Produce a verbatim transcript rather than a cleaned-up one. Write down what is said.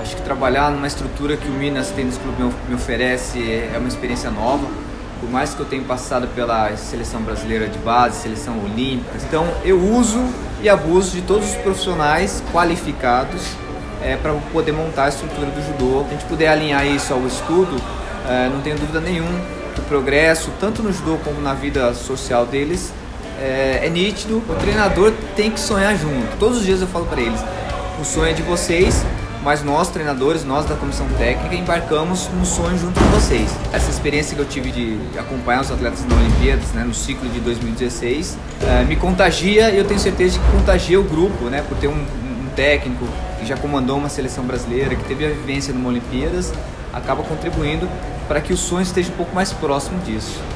Acho que trabalhar numa estrutura que o Minas Tênis Clube me oferece é uma experiência nova. Por mais que eu tenha passado pela Seleção Brasileira de Base, Seleção Olímpica, então eu uso e abuso de todos os profissionais qualificados é, para poder montar a estrutura do judô. Se a gente puder alinhar isso ao estudo, é, não tenho dúvida nenhuma que o progresso, tanto no judô como na vida social deles, é, é nítido. O treinador tem que sonhar junto. Todos os dias eu falo para eles, o sonho é de vocês, mas nós, treinadores, nós da comissão técnica, embarcamos no sonho junto com vocês. Essa experiência que eu tive de acompanhar os atletas nas Olimpíadas, né, no ciclo de dois mil e dezesseis, é, me contagia e eu tenho certeza que contagia o grupo, né, por ter um, um técnico que já comandou uma seleção brasileira, que teve a vivência numa Olimpíadas, acaba contribuindo para que o sonho esteja um pouco mais próximo disso.